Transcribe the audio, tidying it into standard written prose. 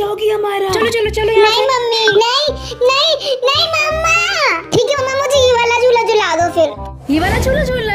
जाओगी हमारा। चलो चलो चलो। नहीं मम्मी, नहीं नहीं नहीं मम्मा। ठीक है मम्मा, मुझे ये वाला झूला झुला दो फिर। ये वाला झूला झूला